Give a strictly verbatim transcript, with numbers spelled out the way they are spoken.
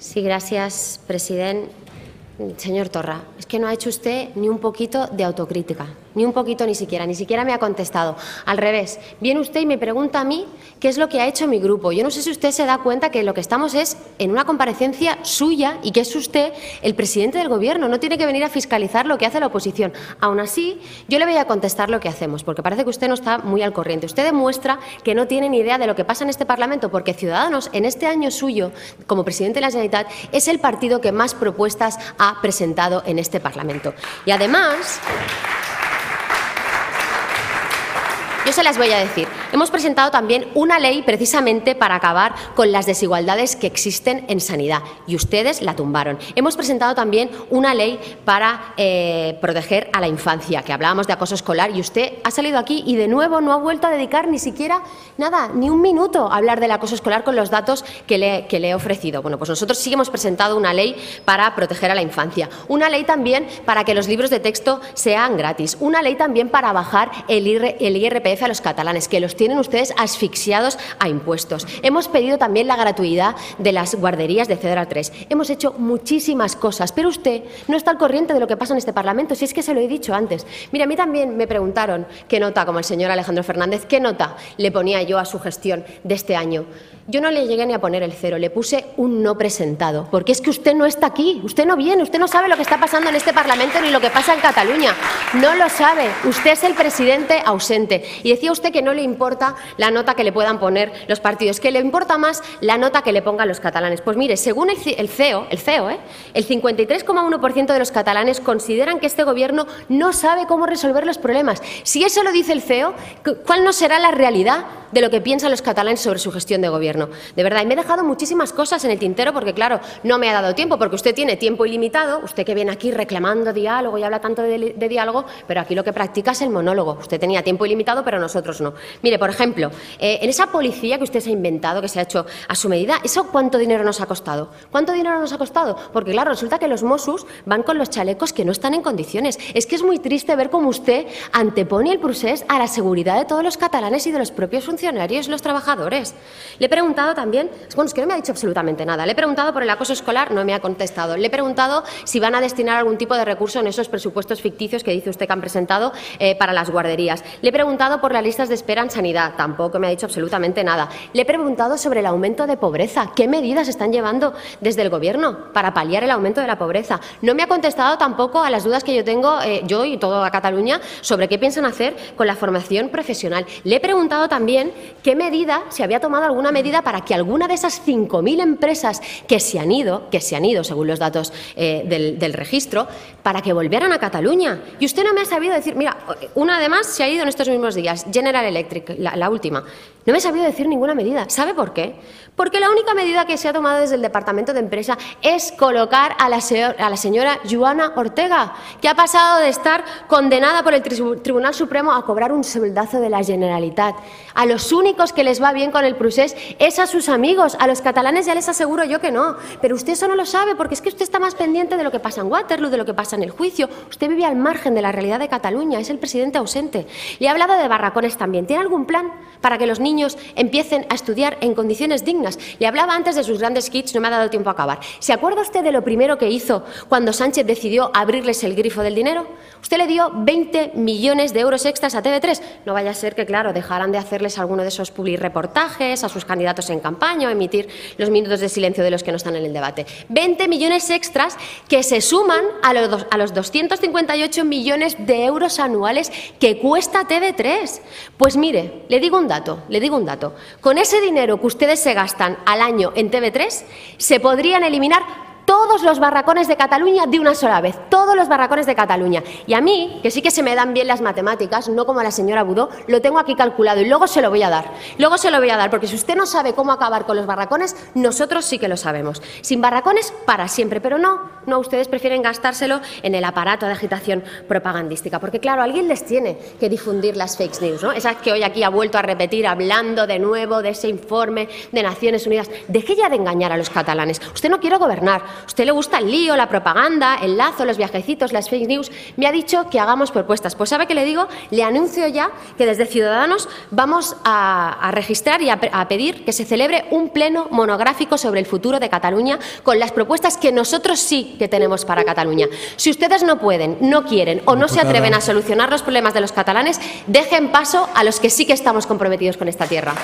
Sí, gracias, presidente. Señor Torra, es que no ha hecho usted ni un poquito de autocrítica, ni un poquito ni siquiera, ni siquiera me ha contestado. Al revés, viene usted y me pregunta a mí qué es lo que ha hecho mi grupo. Yo no sé si usted se da cuenta que lo que estamos es en una comparecencia suya y que es usted el presidente del Gobierno, no tiene que venir a fiscalizar lo que hace la oposición. Aún así, yo le voy a contestar lo que hacemos, porque parece que usted no está muy al corriente. Usted demuestra que no tiene ni idea de lo que pasa en este Parlamento, porque Ciudadanos, en este año suyo, como presidente de la Generalitat, es el partido que más propuestas ha presentado en este Parlamento. Y además, yo se las voy a decir. Hemos presentado también una ley precisamente para acabar con las desigualdades que existen en sanidad y ustedes la tumbaron. Hemos presentado también una ley para eh, proteger a la infancia, que hablábamos de acoso escolar, y usted ha salido aquí y de nuevo no ha vuelto a dedicar ni siquiera nada, ni un minuto a hablar del acoso escolar con los datos que le, que le he ofrecido. Bueno, pues nosotros sí hemos presentado una ley para proteger a la infancia, una ley también para que los libros de texto sean gratis, una ley también para bajar el, I R, el I R P F a los catalanes, que los tienen ustedes asfixiados a impuestos. Hemos pedido también la gratuidad de las guarderías de Cedra tres. Hemos hecho muchísimas cosas, pero usted no está al corriente de lo que pasa en este Parlamento, si es que se lo he dicho antes. Mira, a mí también me preguntaron qué nota, como el señor Alejandro Fernández, qué nota le ponía yo a su gestión de este año. Yo no le llegué ni a poner el cero, le puse un no presentado, porque es que usted no está aquí, usted no viene, usted no sabe lo que está pasando en este Parlamento ni lo que pasa en Cataluña, no lo sabe, usted es el presidente ausente. Y decía usted que no le importa la nota que le puedan poner los partidos, que le importa más la nota que le pongan los catalanes. Pues mire, según el C E O, el C E O, ¿eh? el cincuenta y tres coma uno por ciento de los catalanes consideran que este Gobierno no sabe cómo resolver los problemas. Si eso lo dice el C E O, ¿cuál no será la realidad de lo que piensan los catalanes sobre su gestión de Gobierno? De verdad, y me he dejado muchísimas cosas en el tintero porque, claro, no me ha dado tiempo, porque usted tiene tiempo ilimitado, usted que viene aquí reclamando diálogo y habla tanto de, de diálogo, pero aquí lo que practica es el monólogo. Usted tenía tiempo ilimitado, pero nosotros no. Mire, por ejemplo, eh, en esa policía que usted se ha inventado, que se ha hecho a su medida, ¿eso cuánto dinero nos ha costado? ¿Cuánto dinero nos ha costado? Porque, claro, resulta que los Mossos van con los chalecos que no están en condiciones. Es que es muy triste ver cómo usted antepone el procés a la seguridad de todos los catalanes y de los propios funcionarios, los trabajadores. Le pregunto Le he preguntado también, bueno, es que no me ha dicho absolutamente nada. Le he preguntado por el acoso escolar, no me ha contestado. Le he preguntado si van a destinar algún tipo de recurso en esos presupuestos ficticios que dice usted que han presentado eh, para las guarderías. Le he preguntado por las listas de espera en sanidad, tampoco me ha dicho absolutamente nada. Le he preguntado sobre el aumento de pobreza, qué medidas están llevando desde el Gobierno para paliar el aumento de la pobreza. No me ha contestado tampoco a las dudas que yo tengo, eh, yo y toda Cataluña, sobre qué piensan hacer con la formación profesional. Le he preguntado también qué medida, si había tomado alguna medida para que alguna de esas cinco mil empresas que se han ido, que se han ido según los datos eh, del, del registro, para que volvieran a Cataluña. Y usted no me ha sabido decir, mira, una además se ha ido en estos mismos días, General Electric, la, la última. No me ha sabido decir ninguna medida. ¿Sabe por qué? Porque la única medida que se ha tomado desde el Departamento de Empresa es colocar a la, señor, a la señora Joana Ortega, que ha pasado de estar condenada por el Tribunal Supremo a cobrar un soldazo de la Generalitat. A los únicos que les va bien con el procés es a sus amigos, a los catalanes ya les aseguro yo que no, pero usted eso no lo sabe porque es que usted está más pendiente de lo que pasa en Waterloo, de lo que pasa en el juicio, usted vive al margen de la realidad de Cataluña, es el presidente ausente. Le he hablado de barracones también, ¿tiene algún plan para que los niños empiecen a estudiar en condiciones dignas? Le hablaba antes de sus grandes hits, no me ha dado tiempo a acabar. ¿Se acuerda usted de lo primero que hizo cuando Sánchez decidió abrirles el grifo del dinero? Usted le dio veinte millones de euros extras a T V tres, no vaya a ser que, claro, dejaran de hacerles alguno de esos publireportajes a sus candidatos en campaña o emitir los minutos de silencio de los que no están en el debate. veinte millones extras que se suman a los, a los doscientos cincuenta y ocho millones de euros anuales que cuesta T V tres. Pues mire, le digo un dato, le digo un dato. Con ese dinero que ustedes se gastan al año en T V tres, se podrían eliminar todos los barracones de Cataluña de una sola vez, todos los barracones de Cataluña. Y a mí, que sí que se me dan bien las matemáticas, no como a la señora Budó, lo tengo aquí calculado y luego se lo voy a dar. Luego se lo voy a dar, porque si usted no sabe cómo acabar con los barracones, nosotros sí que lo sabemos. Sin barracones para siempre, pero no, no, ustedes prefieren gastárselo en el aparato de agitación propagandística, porque claro, alguien les tiene que difundir las fake news, ¿no? Esas que hoy aquí ha vuelto a repetir hablando de nuevo de ese informe de Naciones Unidas. Deje ya de engañar a los catalanes. Usted no quiere gobernar. A usted le gusta el lío, la propaganda, el lazo, los viajecitos, las fake news. Me ha dicho que hagamos propuestas. Pues ¿sabe qué le digo? Le anuncio ya que desde Ciudadanos vamos a, a registrar y a, a pedir que se celebre un pleno monográfico sobre el futuro de Cataluña con las propuestas que nosotros sí que tenemos para Cataluña. Si ustedes no pueden, no quieren o no se atreven a solucionar los problemas de los catalanes, dejen paso a los que sí que estamos comprometidos con esta tierra.